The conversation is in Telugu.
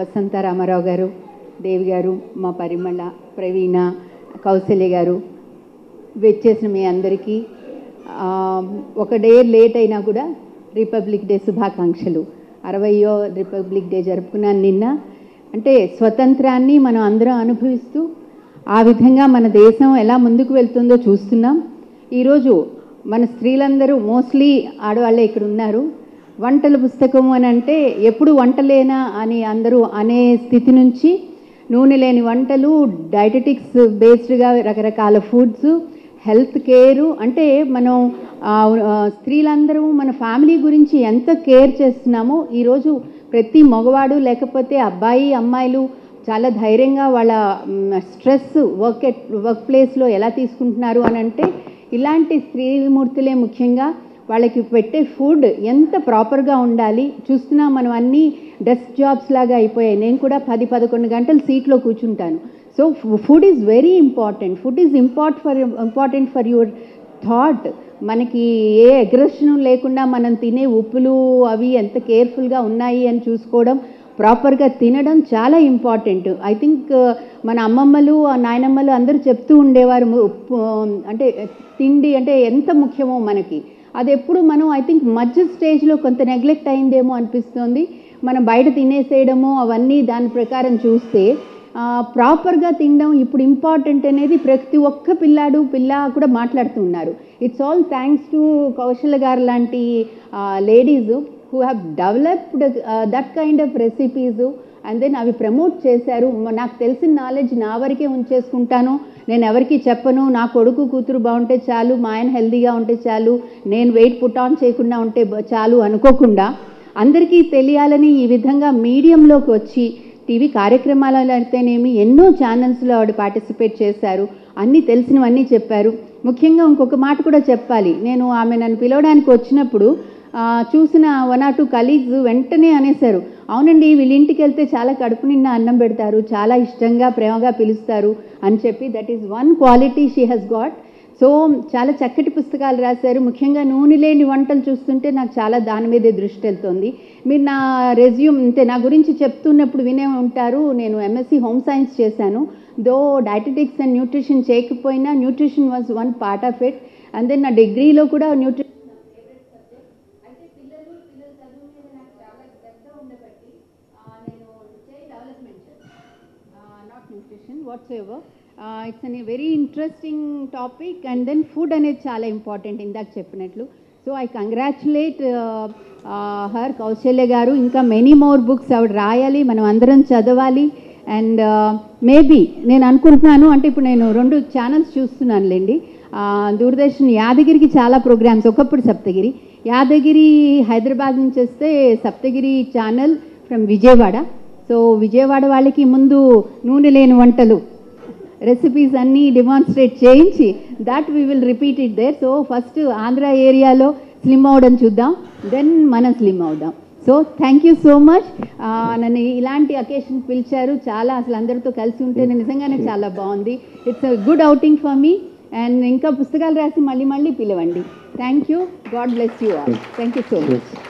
Vasanta Ramarao garu, Devi garu, Ma Parimala, Praveena, Kaushele garu, vechesina mee andariki oka day late aina kuda Republic Day Subhakankshalu. 60వ రిపబ్లిక్ డే జరుపుకున్నాను నిన్న. అంటే స్వతంత్రాన్ని మనం అందరం అనుభవిస్తూ ఆ విధంగా మన దేశం ఎలా ముందుకు వెళ్తుందో చూస్తున్నాం. ఈరోజు మన స్త్రీలందరూ మోస్ట్లీ ఆడవాళ్ళే ఇక్కడ ఉన్నారు. వంటల పుస్తకం అని అంటే ఎప్పుడు వంటలేనా అని అందరూ అనే స్థితి నుంచి నూనె లేని వంటలు, డైటెటిక్స్ బేస్డ్గా రకరకాల ఫుడ్స్, హెల్త్ కేరు, అంటే మనం స్త్రీలందరూ మన ఫ్యామిలీ గురించి ఎంత కేర్ చేస్తున్నామో ఈరోజు ప్రతి మగవాడు లేకపోతే అబ్బాయి అమ్మాయిలు చాలా ధైర్యంగా వాళ్ళ స్ట్రెస్ వర్క్ ప్లేస్లో ఎలా తీసుకుంటున్నారు అని అంటే ఇలాంటి స్త్రీమూర్తులే ముఖ్యంగా వాళ్ళకి పెట్టే ఫుడ్ ఎంత ప్రాపర్గా ఉండాలి చూస్తున్నా. మనం అన్నీ డెస్క్ జాబ్స్ లాగా అయిపోయాయి. నేను కూడా 10-11 గంటలు సీట్లో కూర్చుంటాను. So food is very important. Food is important for your thought. మనకి ఏ అగ్రెషన్ లేకుండా మనం తినే ఉప్పులు అవి ఎంత కేర్ఫుల్గా ఉన్నాయి అని చూసుకోవడం, ప్రాపర్గా తినడం చాలా ఇంపార్టెంట్. ఐ థింక్ మన అమ్మమ్మలు నాయనమ్మలు అందరూ చెప్తూ ఉండేవారు అంటే తిండి అంటే ఎంత ముఖ్యమో మనకి. అది ఎప్పుడు మనం ఐ థింక్ మధ్య స్టేజ్లో కొంత నెగ్లెక్ట్ అయిందేమో అనిపిస్తుంది. మనం బయట తినేసేయడము అవన్నీ దాని ప్రకారం చూస్తే ప్రాపర్గా తినడం ఇప్పుడు ఇంపార్టెంట్ అనేది ప్రతి ఒక్క పిల్లాడు పిల్ల కూడా మాట్లాడుతున్నారు. It's all thanks to Kaushal గారు లాంటి ladies who have developed that kind of recipes and then అవి ప్రమోట్ చేశారు. నాకు తెలిసిన నాలెడ్జ్ నా వరకే ఉంచేసుకుంటాను, నేను ఎవరికి చెప్పను. నా కొడుకు కూతురు బాగుంటే చాలు, మా ఆయన హెల్దీగా ఉంటే చాలు, నేను వెయిట్ పుట్ ఆన్ చేయకుండా ఉంటే చాలు అనుకోకుండా అందరికీ తెలియాలని ఈ విధంగా మీడియంలోకి వచ్చి టీవీ కార్యక్రమాలలో అయితేనేమి ఎన్నో ఛానల్స్లో ఆవిడ పార్టిసిపేట్ చేశారు. అన్నీ తెలిసినవన్నీ చెప్పారు. ముఖ్యంగా ఇంకొక మాట కూడా చెప్పాలి. నేను ఆమె నన్ను పిలవడానికి వచ్చినప్పుడు చూసిన 1 or 2 కలీగ్స్ వెంటనే అనేశారు, అవునండి వీళ్ళింటికి వెళ్తే చాలా కడుపు నిండా అన్నం పెడతారు, చాలా ఇష్టంగా ప్రేమగా పిలుస్తారు అని చెప్పి. That is one quality she has got. So చాలా చక్కటి పుస్తకాలు రాశారు. ముఖ్యంగా నూనె లేని వంటలు చూస్తుంటే నాకు చాలా దాని మీదే దృష్టి వెళ్తుంది. మీరు నా రెజ్యూమ్ అంటే నా గురించి చెప్తున్నప్పుడు వినే ఉంటారు. నేను ఎంఎస్సీ హోమ్ సైన్స్ చేశాను. దో డైటెటిక్స్ అండ్ న్యూట్రిషన్ చేయకపోయినా nutrition was one part of it. And then నా డిగ్రీలో కూడా nutrition whatsoever it's an very interesting topic. And then food అనేది చాలా ఇంపార్టెంట్ ఇందాక చెప్పినట్లు. So I congratulate her Kausalya గారు. ఇంకా మెనీ మోర్ బుక్స్ ఆవిడ రాయాలి, మనం అందరం చదవాలి. అండ్ మేబీ నేను అనుకుంటున్నాను అంటే ఇప్పుడు నేను 2 ఛానల్స్ చూస్తున్నానులేండి. దూరదర్శన్ యాదగిరికి చాలా ప్రోగ్రామ్స్, ఒకప్పుడు సప్తగిరి. యాదగిరి హైదరాబాద్ నుంచి వస్తే Saptagiri channel from Vijayawada. So Vijayawada వాళ్ళకి ముందు నూనె లేని వంటలు రెసిపీస్ అన్నీ డిమాన్స్ట్రేట్ చేయించి that we will repeat it there. So first Andhra ఏరియాలో స్లిమ్ అవడం చూద్దాం, దెన్ మనం స్లిమ్ అవుదాం. So thank you so much. నన్ను ఇలాంటి అకేషన్ పిలిచారు. చాలా అసలు అందరితో కలిసి ఉంటే నిజంగానే చాలా బాగుంది. It's a good outing for me. And ఇంకా పుస్తకాలు రాసి మళ్ళీ పిలవండి. Thank you. God bless you all. Thank you so much.